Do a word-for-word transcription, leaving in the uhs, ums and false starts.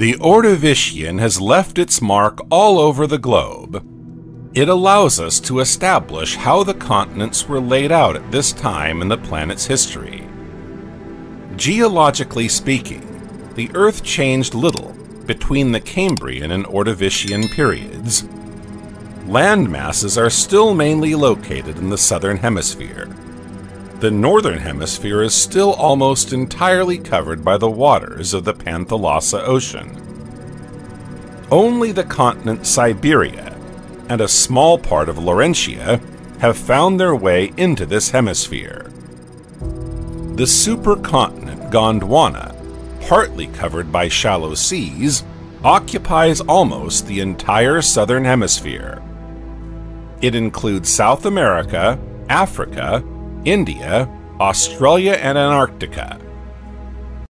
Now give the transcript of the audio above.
The Ordovician has left its mark all over the globe. It allows us to establish how the continents were laid out at this time in the planet's history. Geologically speaking, the Earth changed little between the Cambrian and Ordovician periods. Land masses are still mainly located in the southern hemisphere. The northern hemisphere is still almost entirely covered by the waters of the Panthalassa Ocean. Only the continent Siberia and a small part of Laurentia have found their way into this hemisphere. The supercontinent Gondwana, partly covered by shallow seas, occupies almost the entire southern hemisphere. It includes South America, Africa, India, Australia, and Antarctica.